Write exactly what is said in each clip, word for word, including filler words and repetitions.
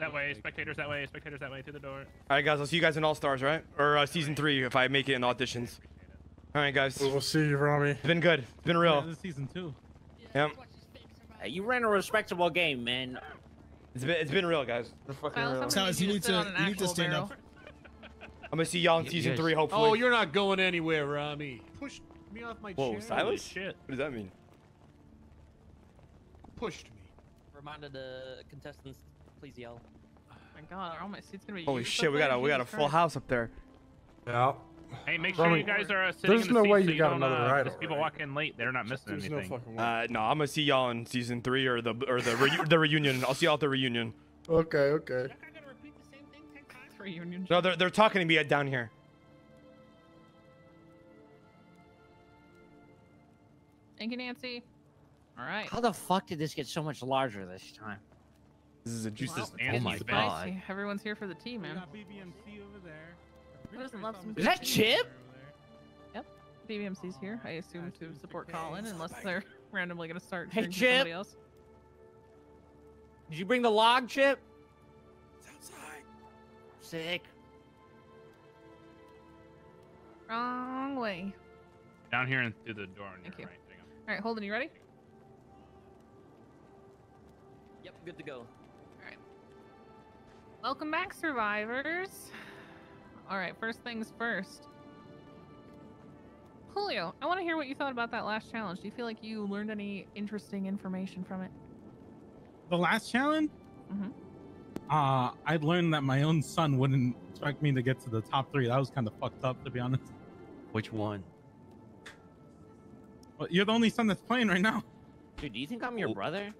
That way, spectators that way, spectators that way, through the door. Alright guys, I'll see you guys in All-Stars, right? Or uh, season three if I make it in auditions. Alright guys. We'll see you, Ramee. It's been good. It's been real. Yeah, this is season two. Yep. You ran a respectable game, man. It's been, it's been real, guys. It's fucking real. Silas, you need to, you need to stand up. I'm gonna see y'all in season three, hopefully. Oh, you're not going anywhere, Ramee. Pushed me off my chair. Whoa, Silas? Shit. What does that mean? Pushed me. Reminded the contestants, please yell. Oh my God, all my seats gonna be. Holy shit, we got a we got a full house up there. Yeah. Hey, make sure you guys are uh, sitting There's in the no seats way you so got you another uh, ride. People right. walk in late, they're not missing There's anything. No, uh, no, I'm gonna see y'all in season three or the or the re the reunion. I'll see y'all at the reunion. Okay, okay. Is that guy gonna repeat the same thing ten times? Reunion. No, they're they're talking to me down here. Thank you, Nancy. All right. How the fuck did this get so much larger this time? This is a juice. Wow, oh my God. Spicy. Everyone's here for the tea, man. We got B B M C over there. Love some is that Chip? Yep. B B M C's here, I assume, to support Colin, unless they're randomly going to start hey, Chip. Somebody else. Did you bring the log, Chip? It's outside. Sick. Wrong way. Down here and through the door. On Thank your you. Right. All right, Holden, you ready? Yep, good to go. All right. Welcome back, survivors. All right, first things first. Julio, I want to hear what you thought about that last challenge. Do you feel like you learned any interesting information from it? The last challenge? Mm-hmm. Uh, I learned that my own son wouldn't expect me to get to the top three. That was kind of fucked up, to be honest. Which one? Well, you're the only son that's playing right now. Dude, do you think I'm your oh. brother?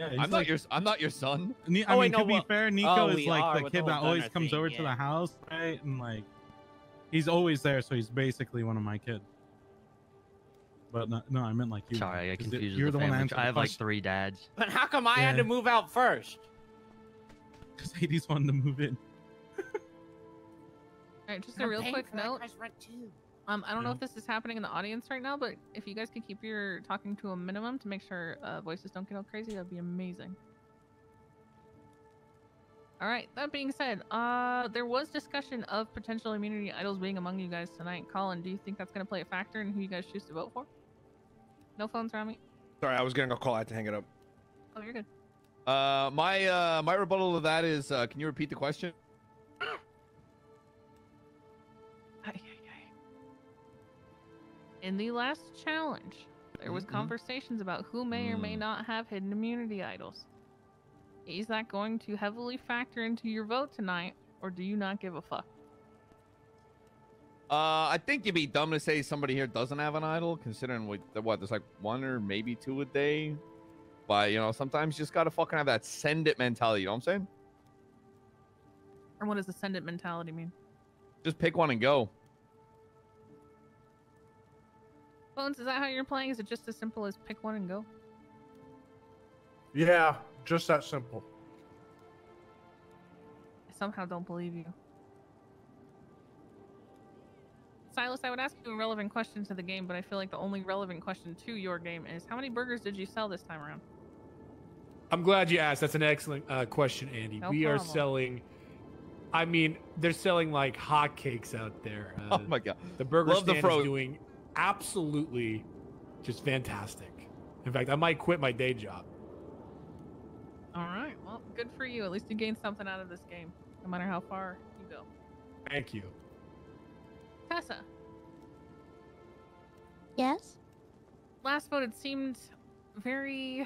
Yeah, I'm like, not your. I'm not your son. I mean, oh, wait, no, to be well, fair, Niko oh, is like the kid the that always comes thing, over yeah. to the house, right? And like, he's always there, so he's basically one of my kids. But no, no I meant like you. Sorry, I confused the, the family. One I have like three dads. But how come I yeah. had to move out first? Because Hades wanted to move in. All right, just a real quick note. Um, I don't yeah. know if this is happening in the audience right now, but if you guys can keep your talking to a minimum to make sure uh, voices don't get all crazy, that'd be amazing. All right. That being said, uh, there was discussion of potential immunity idols being among you guys tonight. Colin, do you think that's going to play a factor in who you guys choose to vote for? No phones, Ramee. Sorry, I was going to go call. I had to hang it up. Oh, you're good. Uh, my uh, my rebuttal to that is, uh, can you repeat the question? In the last challenge, there was mm-hmm. conversations about who may or may not have hidden immunity idols. Is that going to heavily factor into your vote tonight, or do you not give a fuck? Uh, I think you'd be dumb to say somebody here doesn't have an idol, considering what, what there's like one or maybe two a day. But, you know, sometimes you just got to fucking have that send it mentality, you know what I'm saying? And what does the send it mentality mean? Just pick one and go. Bones, is that how you're playing? Is it just as simple as pick one and go? Yeah, just that simple. I somehow don't believe you. Silas, I would ask you a relevant question to the game, but I feel like the only relevant question to your game is, how many burgers did you sell this time around? I'm glad you asked. That's an excellent uh, question, Andy. No we problem. are selling... I mean, they're selling like hotcakes out there. Uh, oh my God. The burger Love stand the is doing... absolutely just fantastic. In fact, I might quit my day job. All right, well, good for you. At least you gained something out of this game, no matter how far you go. Thank you. Tessa. Yes? Last vote, it seemed very,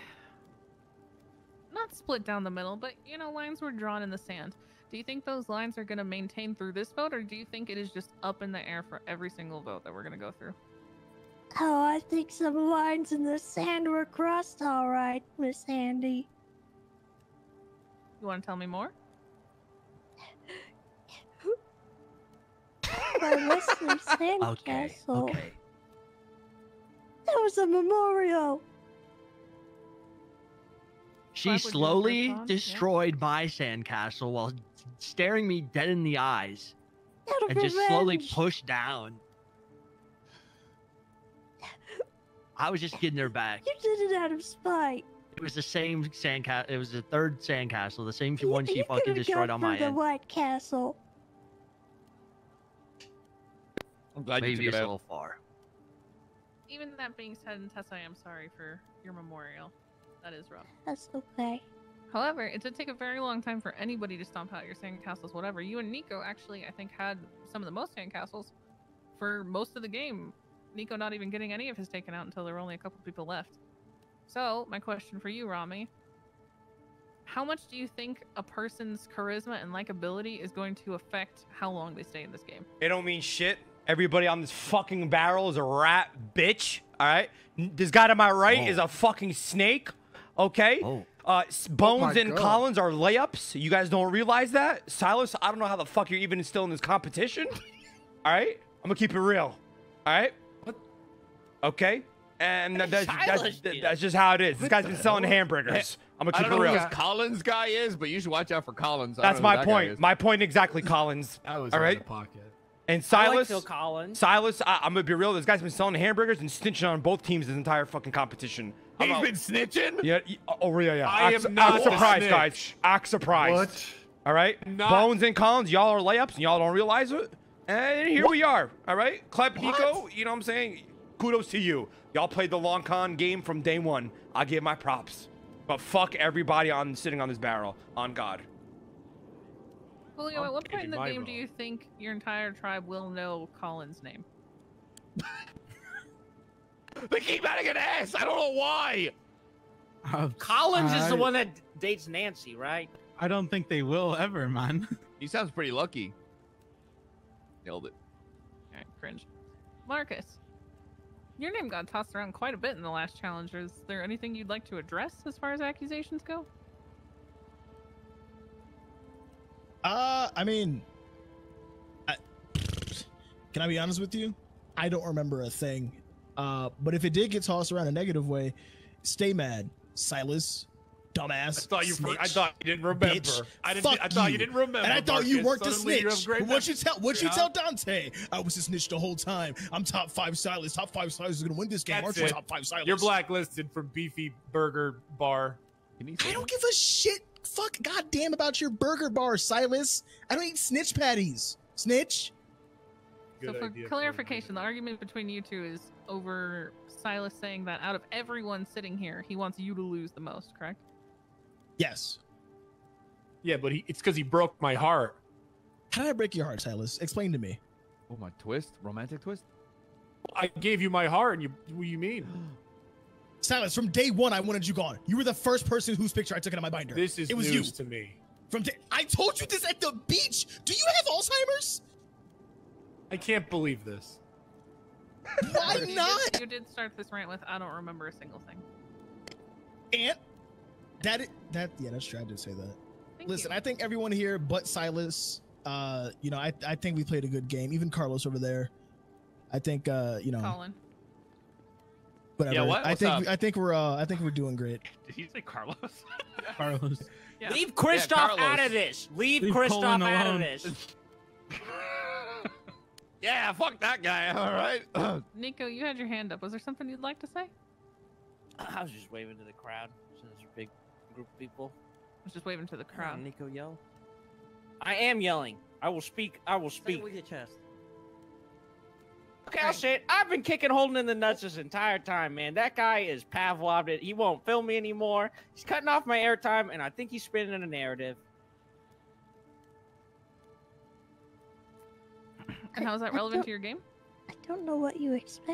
not split down the middle, but you know, lines were drawn in the sand. Do you think those lines are gonna maintain through this vote, or do you think it is just up in the air for every single vote that we're gonna go through? Oh, I think some lines in the sand were crossed all right, Miss Andy. You want to tell me more? My Wesley Sandcastle. Okay, okay. That was a memorial. She slowly destroyed yeah. my sandcastle while staring me dead in the eyes. That'll and just revenge. slowly pushed down. I was just getting her back. You did it out of spite. It was the same sandcastle. It was the third sandcastle, the same one she fucking destroyed on my end. You could've gone through the white castle. I'm glad you took it out. Maybe it's a little far. Even that being said, and Tessa, I am sorry for your memorial. That is rough. That's okay. However, it did take a very long time for anybody to stomp out your sandcastles, whatever. You and Niko actually, I think, had some of the most sandcastles for most of the game. Niko not even getting any of his taken out until there were only a couple people left. So, my question for you, Ramee. How much do you think a person's charisma and likability is going to affect how long they stay in this game? It don't mean shit. Everybody on this fucking barrel is a rat, bitch. All right? This guy to my right oh. is a fucking snake. Okay? Oh. Uh, Bones oh and God. Collins are layups. You guys don't realize that? Silas, I don't know how the fuck you're even still in this competition. All right? I'm going to keep it real. All right? What? Okay? And that, that's, that's, that's just how it is. This guy's been selling hamburgers. I'm going to keep it real. I don't know who Collins guy is, but you should watch out for Collins. That's my that point. My point exactly, Collins. That was all right? The pocket. And Silas, I like Collins. Silas, I, I'm going to be real. This guy's been selling hamburgers and snitching on both teams this entire fucking competition. He's about, been snitching? Yeah. Oh, yeah, yeah. I Act, am not act surprised, guys. Act surprised. What? All right? Not Bones and Collins, y'all are layups and y'all don't realize it. And here what? we are. All right? Kleb, Niko, you know what I'm saying? Kudos to you. Y'all played the long con game from day one. I give my props. But fuck everybody on sitting on this barrel. On God. Julio, at what point in the game do you think your entire tribe will know Colin's name? They keep adding an S. I don't know why. Uh, Collins I, is the one that dates Nancy, right? I don't think they will ever, man. He sounds pretty lucky. Nailed it. All right, cringe. Marcus, your name got tossed around quite a bit in the last challenge. Is there anything you'd like to address as far as accusations go? Uh, I mean, I, can I be honest with you? I don't remember a thing. Uh, but if it did get tossed around a negative way, stay mad, Silas, dumbass. I thought you. Snitch, I thought you didn't remember. Bitch, I didn't. Fuck I thought you. you didn't remember. And I thought Marcus. you weren't the snitch. What'd you tell? What'd you tell Dante? I was a snitch the whole time. I'm top five Silas. Top five Silas is gonna win this game. That's Aren't you top five Silas? You're blacklisted from Beefy Burger Bar. Can you I don't give a shit. Fuck goddamn about your burger bar, Silas. I don't eat snitch patties. Snitch. So for clarification, the argument between you two is over Silas saying that out of everyone sitting here, he wants you to lose the most, correct? Yes. Yeah, but he, it's because he broke my heart. How did I break your heart, Silas? Explain to me. Oh, my twist? Romantic twist? I gave you my heart, and you, what do you mean? Silas, from day one, I wanted you gone. You were the first person whose picture I took out of my binder. This is it was news you. to me. From day, I told you this at the beach. Do you have Alzheimer's? I can't believe this. Why you not? Did, you did start this rant with, I don't remember a single thing. And that, it, that, yeah, that's true. I did say that. Thank Listen, you. I think everyone here but Silas, uh, you know, I, I think we played a good game. Even Carlos over there. I think, uh, you know. Colin. Whatever. Yeah, what? I think we, I think we're uh, I think we're doing great. Did you say Carlos? Carlos. Yeah. Leave Christoph yeah, out of this. Leave, Leave Christoph out alone. of this. Yeah, fuck that guy. All right. Niko, you had your hand up. Was there something you'd like to say? I was just waving to the crowd since there's a big group of people. I was just waving to the crowd. Oh, Niko, yell. I am yelling. I will speak. I will speak. Say it with your chest. Okay, I'll say it. I've been kicking Holden in the nuts this entire time, man. That guy is Pavloved it. He won't film me anymore. He's cutting off my airtime, and I think he's spinning in a narrative. And how is that relevant to your game? I don't know what you expect.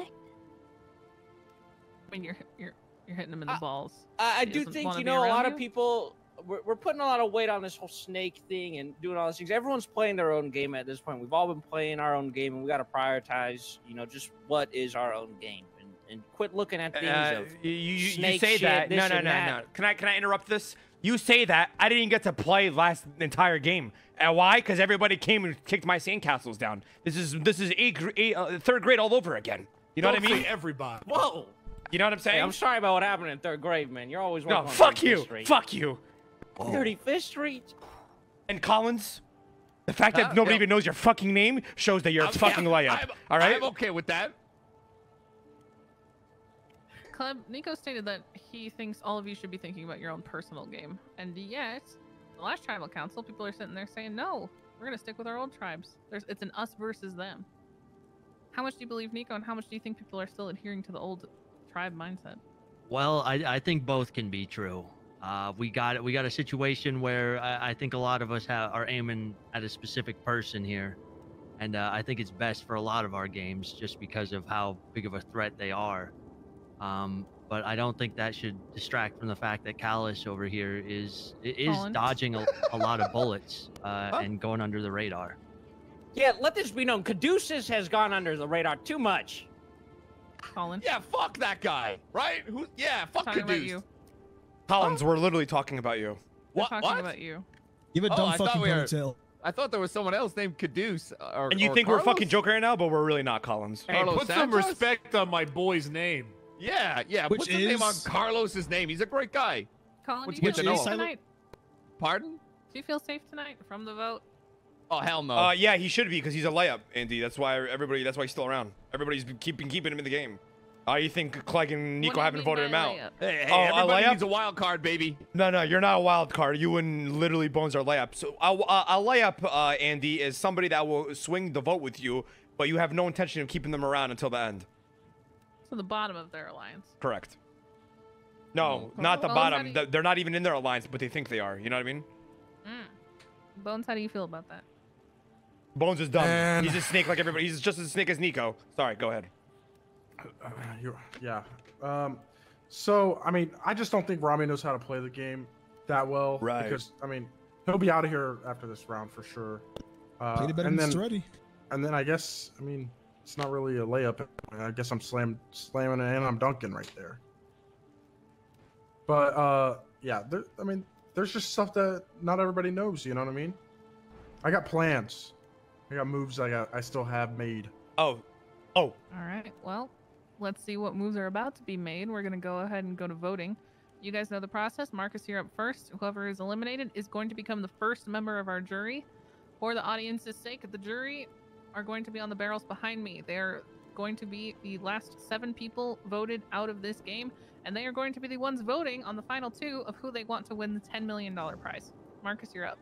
I mean, you're you're you're hitting him in the I, balls. I, I do think you know a lot you? of people. We're, we're putting a lot of weight on this whole snake thing and doing all these things. Everyone's playing their own game at this point. We've all been playing our own game, and we got to prioritize, you know, just what is our own game, and, and quit looking at things uh, of you, you, snake you say shit, that. No, no, no, that. no. Can I can I interrupt this? You say that I didn't get to play last entire game. And why? Because everybody came and kicked my sandcastles down. This is this is a, a uh, third grade all over again. You know Don't what I mean? Everybody. Whoa. You know what I'm saying? Hey, I'm sorry about what happened in third grade, man. You're always no. Fuck you. Fuck you. thirty-fifth Street. And Collins, the fact that uh, nobody yeah. even knows your fucking name shows that you're I'm, a fucking yeah, layup. I'm, all right. I'm okay with that. Kleb, Niko stated that he thinks all of you should be thinking about your own personal game. And yet, the last tribal council, people are sitting there saying, no, we're going to stick with our old tribes. There's, it's an us versus them. How much do you believe Niko, and how much do you think people are still adhering to the old tribe mindset? Well, I, I think both can be true. Uh, we got we got a situation where I, I think a lot of us have, are aiming at a specific person here. And uh, I think it's best for a lot of our games just because of how big of a threat they are. Um, but I don't think that should distract from the fact that Callus over here is is Collins. dodging a, a lot of bullets uh, huh? and going under the radar. Yeah, let this be known. Caduceus has gone under the radar too much. Colin. Yeah, fuck that guy, right? Who? Yeah, fuck Caduceus. Collins, oh. we're literally talking about you. We're what? Talking what? About you. Give a oh, dumb I fucking we ponytail. I thought there was someone else named Caduce. Or, and you or think Carlos? We're fucking joking right now, but we're really not, Collins. Hey, Carlos put Santos? Some respect on my boy's name. Yeah, yeah. Which put some is... name on Carlos's name. He's a great guy. Colin, do you feel safe tonight? Pardon? Do you feel safe tonight from the vote? Oh, hell no. Uh, yeah, he should be because he's a layup, Andy. That's why everybody. That's why he's still around. Everybody's been keeping keeping him in the game. Uh, you think Clegg and Niko haven't voted him out? Layup? Hey, hey oh, everybody a needs a wild card, baby. No, no, you're not a wild card. You and literally Bones are layup. So a, a, a layup, uh, Andy, is somebody that will swing the vote with you, but you have no intention of keeping them around until the end. So the bottom of their alliance. Correct. No, mm. not the well, bottom. You... They're not even in their alliance, but they think they are. You know what I mean? Mm. Bones, how do you feel about that? Bones is dumb. And... He's a snake like everybody. He's just as snake as Niko. Sorry, go ahead. Uh, you're, yeah. Um, so, I mean, I just don't think Ramee knows how to play the game that well. Right. Because, I mean, he'll be out of here after this round for sure. Uh, Played it better and, then, and then I guess, I mean, it's not really a layup. I guess I'm slam, slamming it in. I'm dunking right there. But, uh, yeah, there, I mean, there's just stuff that not everybody knows. You know what I mean? I got plans. I got moves I got. I still have made. Oh. Oh. All right. Well. Let's see what moves are about to be made. We're going to go ahead and go to voting. You guys know the process. Marcus, you're up first. Whoever is eliminated is going to become the first member of our jury. For the audience's sake, the jury are going to be on the barrels behind me. They're going to be the last seven people voted out of this game, and they are going to be the ones voting on the final two of who they want to win the ten million dollar prize. Marcus, you're up.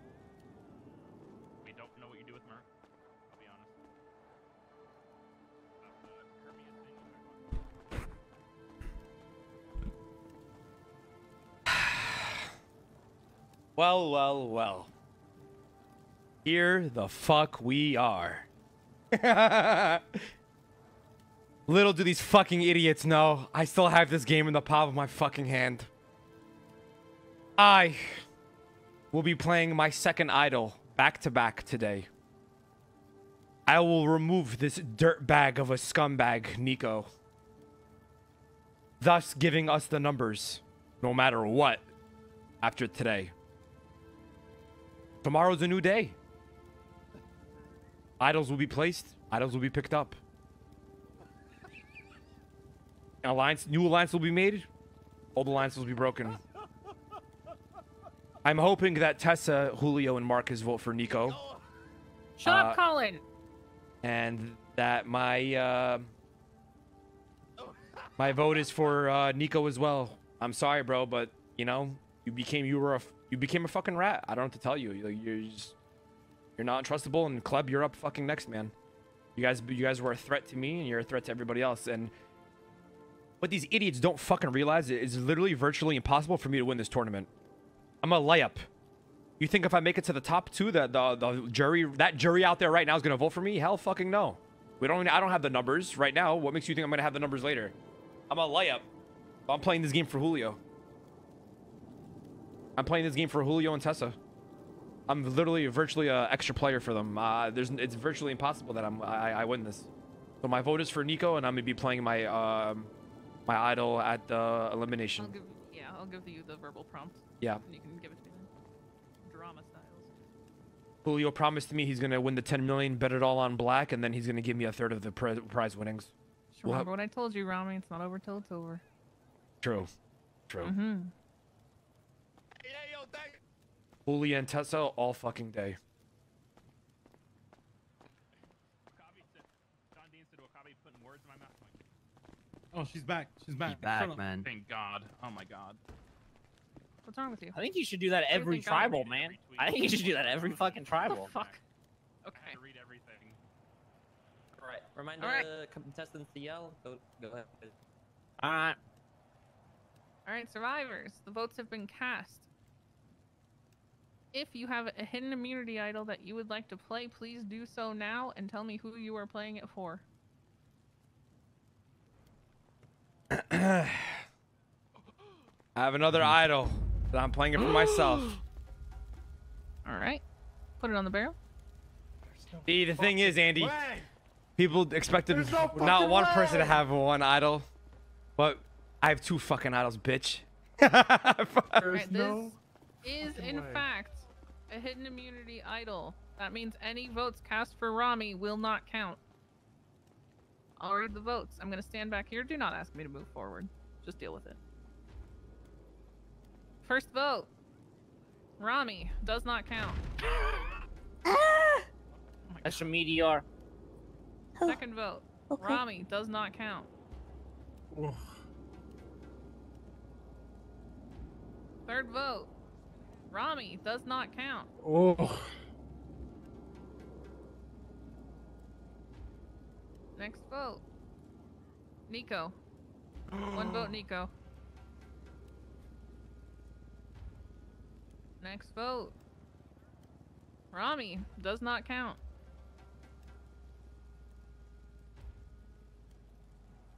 Well, well, well. Here the fuck we are. Little do these fucking idiots know, I still have this game in the palm of my fucking hand. I will be playing my second idol back to back today. I will remove this dirtbag of a scumbag, Niko. Thus giving us the numbers, no matter what, after today. Tomorrow's a new day. Idols will be placed. Idols will be picked up. Alliance, new alliance will be made. Old alliance will be broken. I'm hoping that Tessa, Julio, and Marcus vote for Niko. Shut uh, up, Colin. And that my uh, my vote is for uh, Niko as well. I'm sorry, bro, but you know you became you were a. You became a fucking rat. I don't have to tell you. You're, you're just, you're not trustable. And Kleb, you're up fucking next, man. You guys, you guys were a threat to me, and you're a threat to everybody else. And what these idiots don't fucking realize is literally virtually impossible for me to win this tournament. I'm a layup. You think if I make it to the top two, that the the jury, that jury out there right now is gonna vote for me? Hell, fucking no. We don't. I don't have the numbers right now. What makes you think I'm gonna have the numbers later? I'm a layup. I'm playing this game for Julio. I'm playing this game for Julio and Tessa. I'm literally virtually an extra player for them. Uh, there's, it's virtually impossible that I'm, I, I win this. So my vote is for Niko, and I'm gonna be playing my uh, my idol at the elimination. I'll give, yeah, I'll give you the verbal prompt. Yeah. And you can give it to me. Drama styles. Julio promised me he's gonna win the ten million, bet it all on black, and then he's gonna give me a third of the pri prize winnings. Just remember what? what I told you, Ramee. It's not over till it's over. True. True. Mm-hmm. Julia and Tessa all fucking day. Oh, she's back. She's back. She's back, man. Thank God. Oh my God. What's wrong with you? I think you should do that every tribal, man. I think you should do that every fucking tribal. What the fuck? Okay. I have to read everything. All right. Remind all right. the contestants to yell. Go, go ahead. All right. All right, survivors. The votes have been cast. If you have a hidden immunity idol that you would like to play, please do so now and tell me who you are playing it for. I have another idol, but I'm playing it for myself. All right. Put it on the barrel. No See, the thing is, Andy, way. people expected no not one way. person to have one idol, but I have two fucking idols, bitch. All right, no this is, in way. fact, a hidden immunity idol. That means any votes cast for Ramee will not count. I'll read the votes. I'm going to stand back here. Do not ask me to move forward. Just deal with it. First vote. Ramee does not count. oh That's a meteor. Second vote. Okay. Ramee does not count. Oof. Third vote. Ramee does not count. Oh. Next vote. Niko. One vote, Niko. Next vote. Ramee does not count.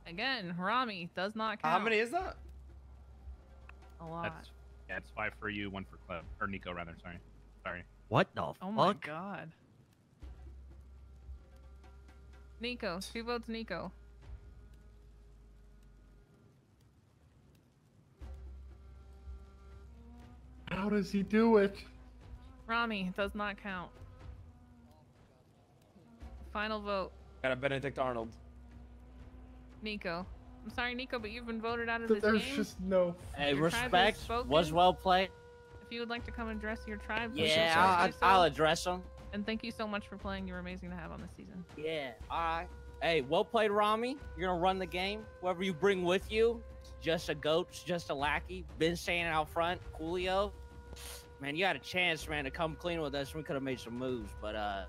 Again, Ramee does not count. How many is that? A lot. That's, yeah, it's five for you, one for Kleb. Or Niko, rather. Sorry. Sorry. What the fuck? Oh my God. Niko, two votes Niko. How does he do it? Ramee does not count. Final vote. Got a Benedict Arnold. Niko. I'm sorry, Niko, but you've been voted out of this There's game. There's just no... Hey, your respect was well played. If you would like to come address your tribe... Yeah, I'll, so. I'll address them. And thank you so much for playing. You were amazing to have on this season. Yeah. All right. Hey, well played, Ramee. You're going to run the game. Whoever you bring with you, just a goat, just a lackey. Been staying out front. Julio. Man, you had a chance, man, to come clean with us. We could have made some moves, but, uh,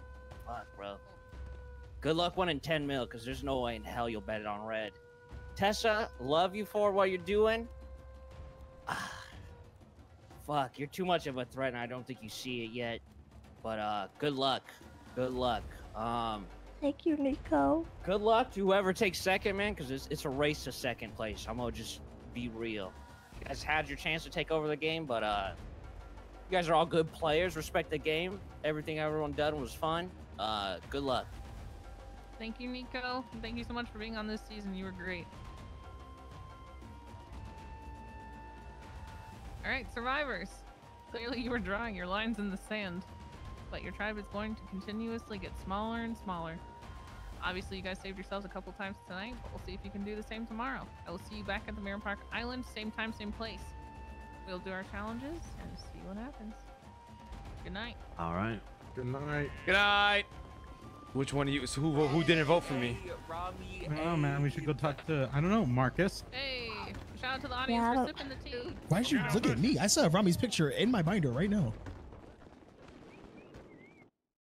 fuck, bro. Good luck winning ten mil, because there's no way in hell you'll bet it on red. Tessa, love you for what you're doing. Fuck, you're too much of a threat, and I don't think you see it yet. But uh, good luck, good luck. Um, Thank you, Niko. Good luck to whoever takes second, man, because it's, it's a race to second place. I'm gonna just be real. You guys had your chance to take over the game, but uh, you guys are all good players. Respect the game. Everything everyone done was fun. Uh, good luck. Thank you, Niko. Thank you so much for being on this season. You were great. All right, survivors. Clearly, you were drawing your lines in the sand. But your tribe is going to continuously get smaller and smaller. Obviously, you guys saved yourselves a couple times tonight, but we'll see if you can do the same tomorrow. I will see you back at the Mirror Park Island, same time, same place. We'll do our challenges and see what happens. Good night. All right. Good night. Good night. Which one of you? So who who didn't vote for me? Hey, oh man, we should go talk to I don't know Marcus. Hey, shout out to the audience yeah. for sipping the tea. Why should you look at me? I saw Rami's picture in my binder right now.